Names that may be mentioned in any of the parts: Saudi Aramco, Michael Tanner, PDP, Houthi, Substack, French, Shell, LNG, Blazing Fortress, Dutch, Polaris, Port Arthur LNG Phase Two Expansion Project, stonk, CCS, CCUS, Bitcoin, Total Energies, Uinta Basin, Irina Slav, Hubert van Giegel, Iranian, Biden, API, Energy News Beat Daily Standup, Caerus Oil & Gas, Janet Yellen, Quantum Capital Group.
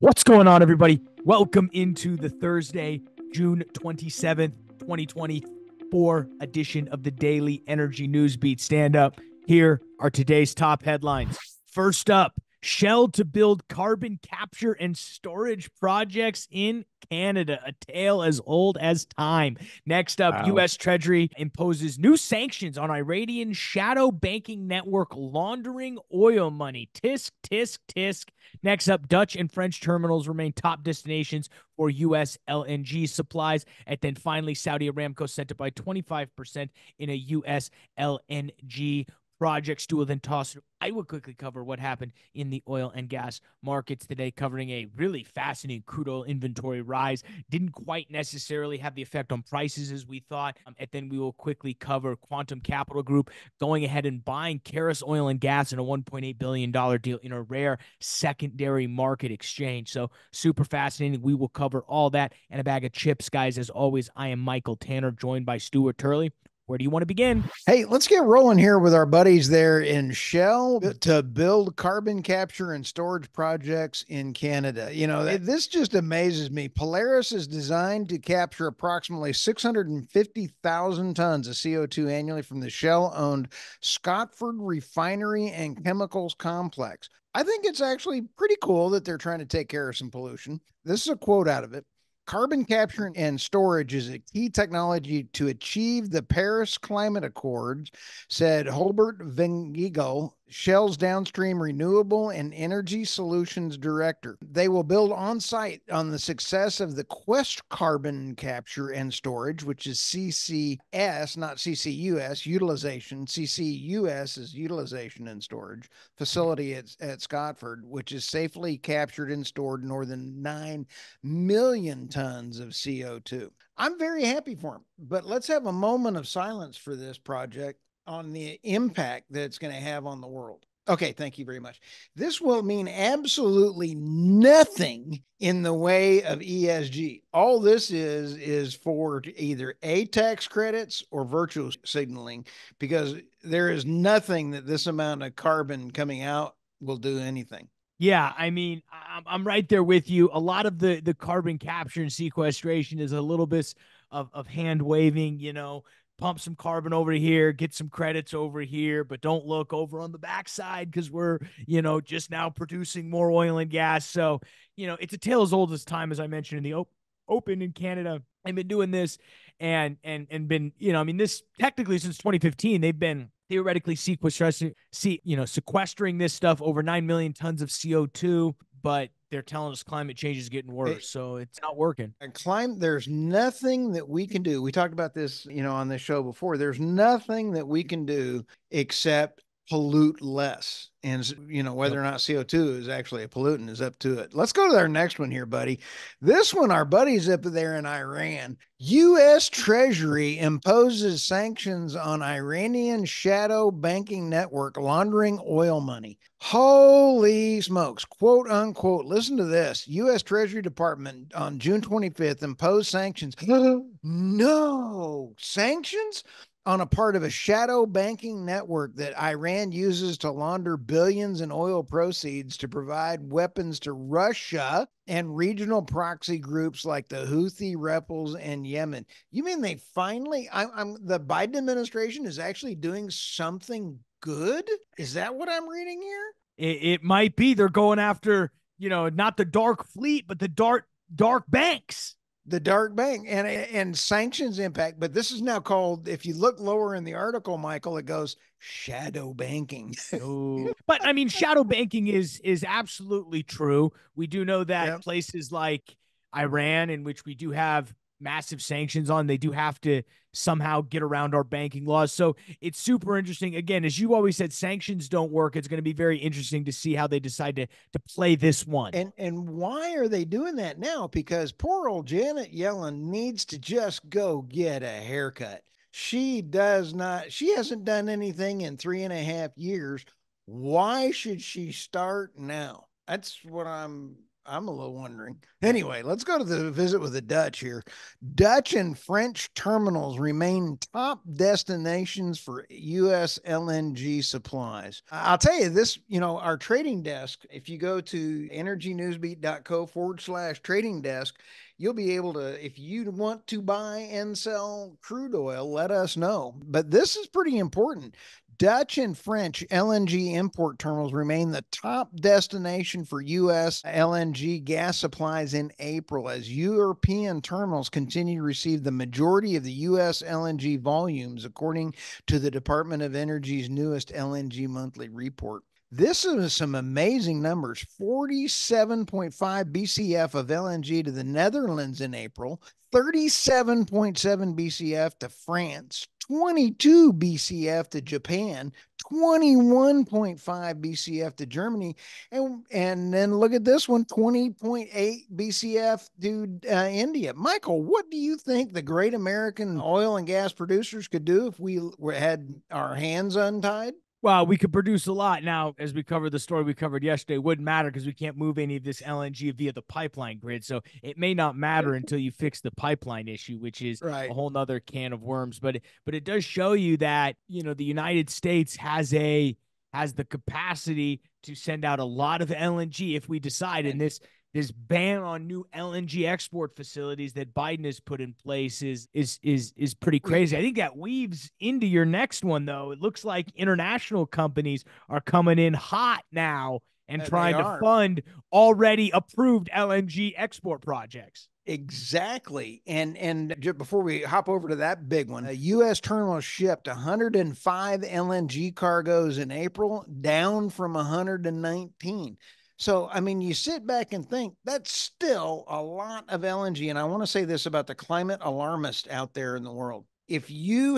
What's going on, everybody? Welcome into the Thursday, June 27th, 2024 edition of the Daily Energy News Beat Stand Up. Here are today's top headlines. First up, Shell to build carbon capture and storage projects in Canada, a tale as old as time. Next up, wow. US Treasury imposes new sanctions on Iranian shadow banking network laundering oil money. Tisk, tisk, tisk. Next up, Dutch and French terminals remain top destinations for US LNG supplies. And then finally, Saudi Aramco sent up by 25% in a US LNG project. Stu will then toss it. I will quickly cover what happened in the oil and gas markets today, covering a really fascinating crude oil inventory rise. Didn't quite necessarily have the effect on prices as we thought. And then we will quickly cover Quantum Capital Group going ahead and buying Caerus Oil and Gas in a $1.8 billion deal in a rare secondary market exchange. So super fascinating. We will cover all that and a bag of chips, guys. As always, I am Michael Tanner, joined by Stuart Turley. Where do you want to begin? Hey, let's get rolling here with our buddies there in Shell to build carbon capture and storage projects in Canada. You know, this just amazes me. Polaris is designed to capture approximately 650,000 tons of CO2 annually from the Shell-owned Scotford Refinery and Chemicals Complex. I think it's actually pretty cool that they're trying to take care of some pollution. This is a quote out of it. Carbon capture and storage is a key technology to achieve the Paris Climate Accords, said Hubert van Giegel, Shell's downstream renewable and energy solutions director. They will build on site on the success of the Quest Carbon Capture and Storage, which is CCS, not CCUS, utilization. CCUS is utilization and storage facility at Scotford, which is safely captured and stored more than 9 million tons of CO2. I'm very happy for him, but let's have a moment of silence for this project on the impact that it's going to have on the world. Okay, thank you very much. This will mean absolutely nothing in the way of ESG. All this is for either A, tax credits or virtue signaling, because there is nothing that this amount of carbon coming out will do anything. Yeah, I mean, I'm right there with you. A lot of the carbon capture and sequestration is a little bit of hand waving, you know, pump some carbon over here, get some credits over here, but don't look over on the backside because we're, you know, just now producing more oil and gas. So, you know, it's a tale as old as time, as I mentioned in the open in Canada. I've been doing this and been, you know, I mean, this technically since 2015, they've been theoretically sequestering this stuff over 9 million tons of CO2, but they're telling us climate change is getting worse, so it's not working. And there's nothing that we can do. We talked about this, you know, on this show before. There's nothing that we can do except pollute less. And, you know, whether or not CO2 is actually a pollutant is up to it. Let's go to our next one here, buddy. This one, our buddies up there in Iran. US Treasury imposes sanctions on Iranian shadow banking network laundering oil money. Holy smokes, quote unquote. Listen to this. US Treasury Department on June 25th imposed sanctions. No, sanctions on a part of a shadow banking network that Iran uses to launder billions in oil proceeds to provide weapons to Russia and regional proxy groups like the Houthi rebels in Yemen. You mean they finally, the Biden administration is actually doing something good? Is that what I'm reading here? It might be. They're going after, you know, not the dark fleet, but the dark banks. The dark bank and sanctions impact. But this is now called, if you look lower in the article, Michael, it goes shadow banking. But I mean, shadow banking is absolutely true. We do know that places like Iran, in which we do have massive sanctions on, they do have to somehow get around our banking laws. So it's super interesting. Again, as you always said, sanctions don't work. It's going to be very interesting to see how they decide to play this one. And why are they doing that now? Because poor old Janet Yellen needs to just go get a haircut. She hasn't done anything in 3.5 years. Why should she start now? That's what I'm I'm a little wondering. Anyway, let's go to the visit with the Dutch here. Dutch and French terminals remain top destinations for U.S. LNG supplies. I'll tell you this, you know, our trading desk, if you go to energynewsbeat.co/trading desk, you'll be able to, if you want to buy and sell crude oil, let us know. But this is pretty important. Dutch and French LNG import terminals remain the top destination for U.S. LNG gas supplies in April, as European terminals continue to receive the majority of the U.S. LNG volumes, according to the Department of Energy's newest LNG monthly report. This is some amazing numbers. 47.5 BCF of LNG to the Netherlands in April, 37.7 BCF to France, 22 BCF to Japan, 21.5 BCF to Germany, and then look at this one, 20.8 BCF to India. Michael, what do you think the great American oil and gas producers could do if we had our hands untied? Well, we could produce a lot. Now, as we covered the story we covered yesterday, it wouldn't matter because we can't move any of this LNG via the pipeline grid. So it may not matter until you fix the pipeline issue, which is a whole nother can of worms. But it does show you that, you know, the United States has the capacity to send out a lot of LNG if we decide. And this ban on new LNG export facilities that Biden has put in place is pretty crazy. I think that weaves into your next one, though. It looks like international companies are coming in hot now and trying to fund already approved LNG export projects. Exactly. And just before we hop over to that big one, a U.S. terminal shipped 105 LNG cargoes in April, down from 119. So, I mean, you sit back and think that's still a lot of LNG. And I want to say this about the climate alarmist out there in the world. If you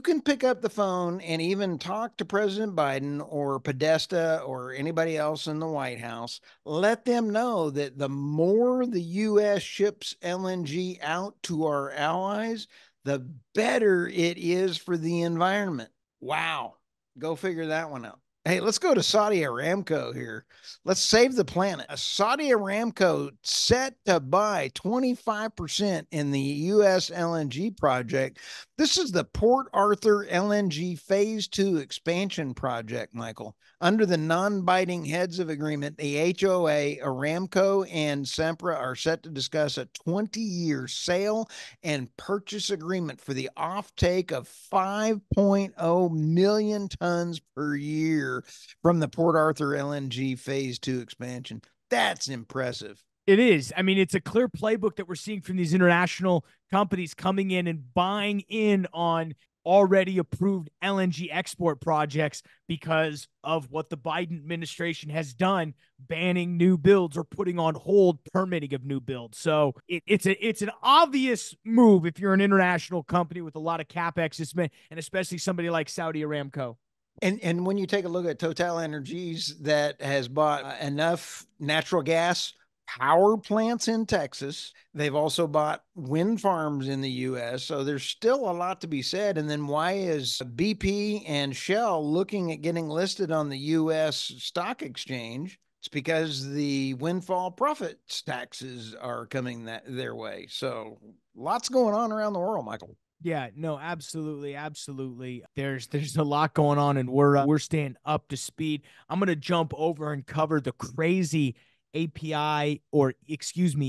can pick up the phone and even talk to President Biden or Podesta or anybody else in the White House, let them know that the more the U.S. ships LNG out to our allies, the better it is for the environment. Wow. Go figure that one out. Hey, let's go to Saudi Aramco here. Let's save the planet. Saudi Aramco set to buy 25% in the U.S. LNG project. This is the Port Arthur LNG Phase Two Expansion Project, Michael. Under the non-binding heads of agreement, the HOA, Aramco, and Sempra are set to discuss a 20-year sale and purchase agreement for the offtake of 5.0 million tons per year from the Port Arthur LNG Phase 2 expansion. That's impressive. It is. I mean, it's a clear playbook that we're seeing from these international companies coming in and buying in on already approved LNG export projects because of what the Biden administration has done, banning new builds or putting on hold permitting of new builds. So it's an obvious move if you're an international company with a lot of CapEx, and especially somebody like Saudi Aramco. And when you take a look at Total Energies, that has bought enough natural gas power plants in Texas. They've also bought wind farms in the U.S., so there's still a lot to be said. And then why is BP and Shell looking at getting listed on the U.S. stock exchange? It's because the windfall profits taxes are coming their way. So lots going on around the world, Michael. Yeah, no, absolutely. Absolutely. There's a lot going on, and we're staying up to speed. I'm going to jump over and cover the crazy EIA crude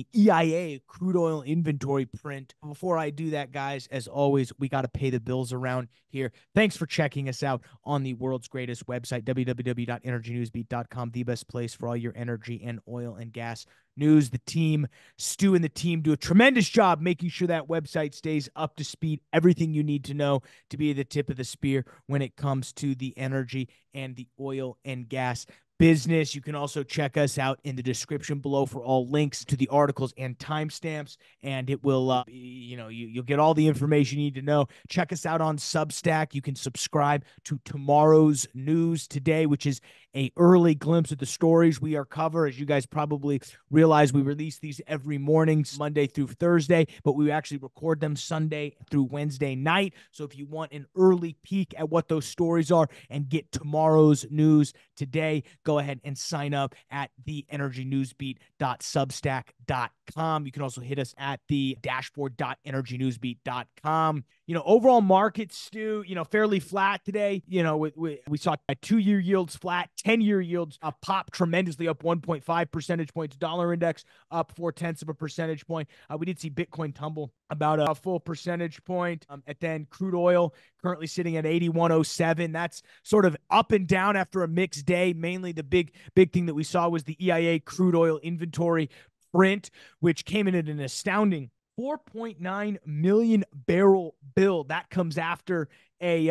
oil inventory print. Before I do that, guys, as always, we got to pay the bills around here. Thanks for checking us out on the world's greatest website, www.energynewsbeat.com, the best place for all your energy and oil and gas news. The team, Stu and the team, do a tremendous job making sure that website stays up to speed, everything you need to know to be the tip of the spear when it comes to the energy and the oil and gas business. You can also check us out in the description below for all links to the articles and timestamps, and it will, you'll get all the information you need to know. Check us out on Substack. You can subscribe to tomorrow's news today, which is an early glimpse of the stories we are covering. As you guys probably realize, we release these every morning, Monday through Thursday, but we actually record them Sunday through Wednesday night. So if you want an early peek at what those stories are and get tomorrow's news today. Go ahead and sign up at the energynewsbeat.substack.com. You can also hit us at the dashboard.energynewsbeat.com. You know, overall market, Stu, you know, fairly flat today. You know, we saw 2-year yields flat, 10-year yields pop tremendously, up 1.5 percentage points, dollar index up 0.4 percentage point. We did see Bitcoin tumble about a full percentage point. And then crude oil currently sitting at 81.07. That's sort of up and down after a mixed day. Mainly the big thing that we saw was the EIA crude oil inventory print, which came in at an astounding 4.9 million barrel build. That comes after a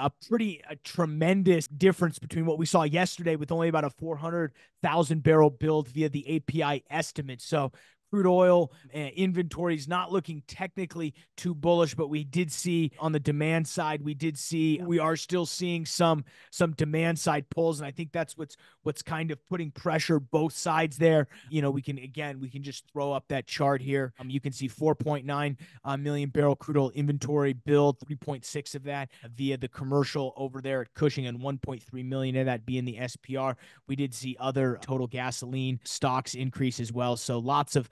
tremendous difference between what we saw yesterday with only about a 400,000 barrel build via the API estimate. So crude oil inventories not looking technically too bullish, but we did see on the demand side, we are still seeing some demand side pulls. And I think that's what's kind of putting pressure both sides there. You know, we can just throw up that chart here. You can see 4.9 million barrel crude oil inventory build, 3.6 of that via the commercial over there at Cushing, and 1.3 million of that being the SPR. We did see other total gasoline stocks increase as well. So lots of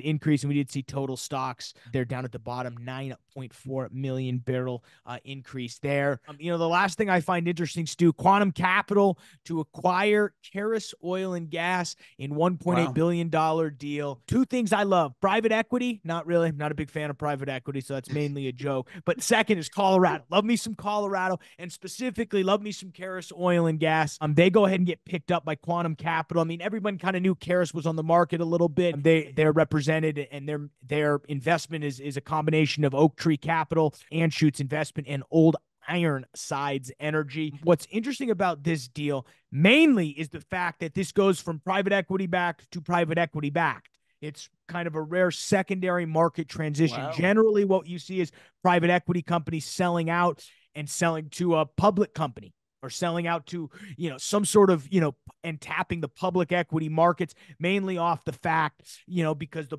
increase. And we did see total stocks. They're down at the bottom, 9.4 million barrel increase there. You know, the last thing I find interesting, Stu, Quantum Capital to acquire Caerus Oil and Gas in $1.8 billion deal. Two things I love: private equity. Not really. I'm not a big fan of private equity, so that's mainly a joke. But second is Colorado. Love me some Colorado, and specifically love me some Caerus Oil and Gas. They go ahead and get picked up by Quantum Capital. I mean, everyone kind of knew Caerus was on the market a little bit. They're represented, and their investment is a combination of Oak Tree Capital, Anschutz Investment, and Old Ironsides Energy. What's interesting about this deal mainly is the fact that this goes from private equity backed to private equity backed. It's kind of a rare secondary market transition. Wow. Generally, what you see is private equity companies selling out and selling to a public company, or selling out to, you know, some sort of, you know, and tapping the public equity markets, mainly off the fact, you know, because the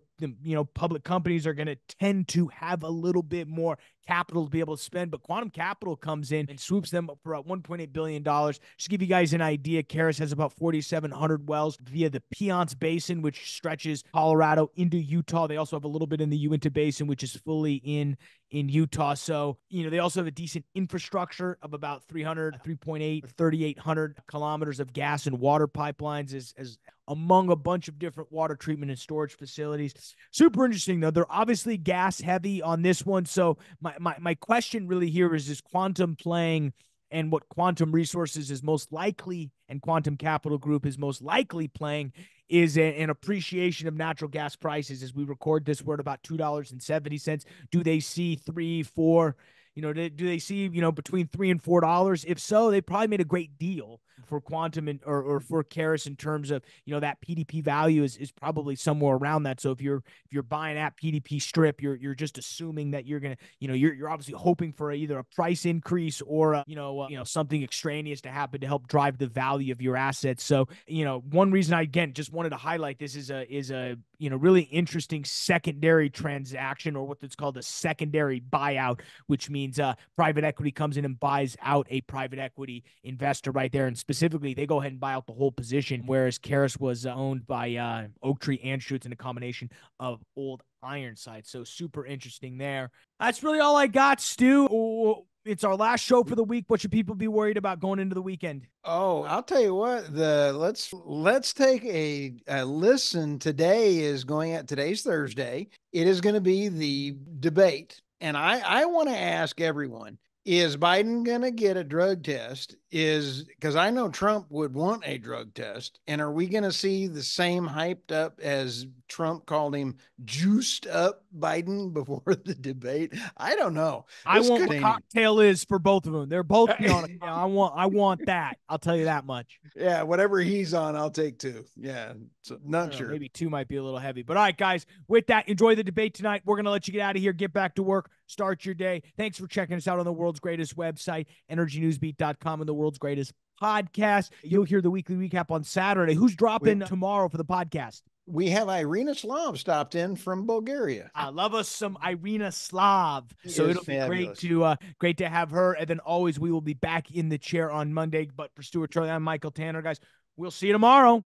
public companies are going to tend to have a little bit more capital to be able to spend. But Quantum Capital comes in and swoops them up for about $1.8 billion. Just to give you guys an idea, Caerus has about 4,700 wells via the Piance Basin, which stretches Colorado into Utah. They also have a little bit in the Uinta Basin, which is fully in Utah. So, you know, they also have a decent infrastructure of about 3,800 kilometers of gas and water pipelines, as among a bunch of different water treatment and storage facilities. Super interesting, though. They're obviously gas heavy on this one. So my question really here is Quantum playing, and what Quantum Resources is most likely, and Quantum Capital Group is most likely playing, is an appreciation of natural gas prices. As we record this, we're at about $2.70. Do they see $3, $4? You know, do they see, you know, between $3 and $4? If so, they probably made a great deal for Quantum or for Caerus in terms of, you know, that PDP value is probably somewhere around that. So if you're buying at PDP strip, you're just assuming that you're gonna, you know, you're obviously hoping for either a price increase or something extraneous to happen to help drive the value of your assets. So, you know, one reason I again just wanted to highlight this is a you know, really interesting secondary transaction, or what's called a secondary buyout, which means private equity comes in and buys out a private equity investor right there. And specifically, they go ahead and buy out the whole position, whereas Caerus was owned by Oak Tree, Anschutz, and a combination of Old Ironsides. So super interesting there. That's really all I got, Stu. It's our last show for the week. What should people be worried about going into the weekend? Oh, I'll tell you what. Let's take a listen. Today's Thursday. It is going to be the debate, and I want to ask everyone: is Biden going to get a drug test? Because I know Trump would want a drug test, and are we going to see the same hyped up, as Trump called him, juiced up Biden before the debate? I don't know. I want what cocktail is for both of them. They're both on it. I want that. I'll tell you that much. Yeah, whatever he's on, I'll take two. Yeah, so not sure. Maybe two might be a little heavy. But all right, guys, with that, enjoy the debate tonight. We're going to let you get out of here, get back to work, start your day. Thanks for checking us out on the world's greatest website, energynewsbeat.com, and the world's greatest podcast. You'll hear the weekly recap on Saturday. Who's dropping tomorrow for the podcast? we have Irina Slav stopped in from Bulgaria. I love us some Irina Slav. So it'll be great to have her. And then always, we will be back in the chair on Monday. But for Stuart Turley, I'm Michael Tanner, guys. We'll see you tomorrow.